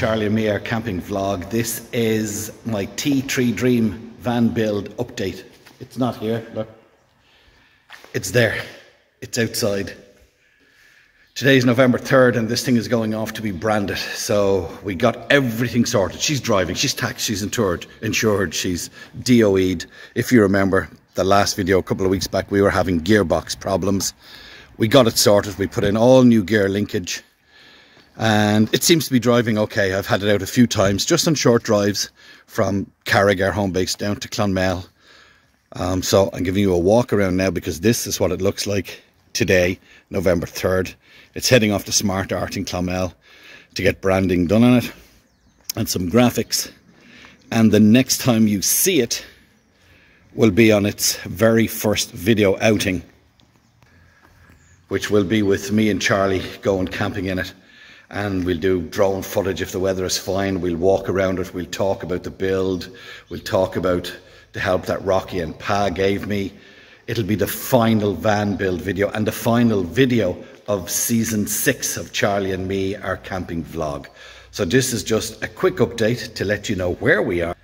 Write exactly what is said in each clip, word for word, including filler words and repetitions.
Charlie and Me, our camping vlog. This is my T three dream van build update. It's not here, look. It's there, it's outside. Today is November third and this thing is going off to be branded. So we got everything sorted. She's driving, she's taxed, she's insured, insured, she's D O E'd. If you remember the last video a couple of weeks back, we were having gearbox problems. We got it sorted, we put in all new gear linkage and it seems to be driving okay. I've had it out a few times, just on short drives from Carragher home base down to Clonmel. Um, so I'm giving you a walk around now because this is what it looks like today, November third. It's heading off to SmartArt in Clonmel to get branding done on it and some graphics. And the next time you see it will be on its very first video outing, which will be with me and Charlie going camping in it. And we'll do drone footage if the weather is fine. We'll walk around it. We'll talk about the build. We'll talk about the help that Rocky and Pa gave me. It'll be the final van build video and the final video of season six of Charlie and Me, our camping vlog. So this is just a quick update to let you know where we are.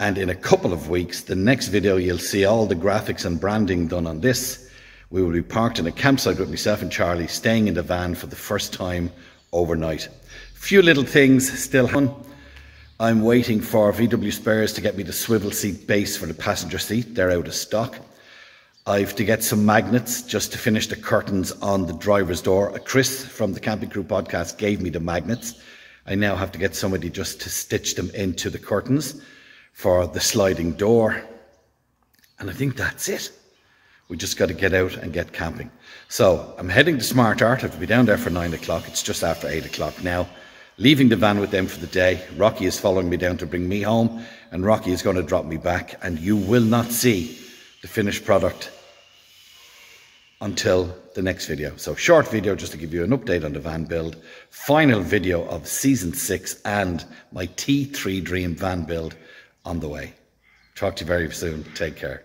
And in a couple of weeks, the next video, you'll see all the graphics and branding done on this. We will be parked in a campsite with myself and Charlie, staying in the van for the first time overnight. Few little things still on. I'm waiting for V W Spares to get me the swivel seat base for the passenger seat. They're out of stock. I've to get some magnets just to finish the curtains on the driver's door. Chris from the Camping Crew podcast gave me the magnets. I now have to get somebody just to stitch them into the curtains for the sliding door. And I think that's it. We just got to get out and get camping. So I'm heading to SmartArt. I have to be down there for nine o'clock. It's just after eight o'clock now. Leaving the van with them for the day. Rocky is following me down to bring me home and Rocky is going to drop me back, and you will not see the finished product until the next video. So short video just to give you an update on the van build, final video of season six and my T three dream van build on the way. Talk to you very soon. Take care.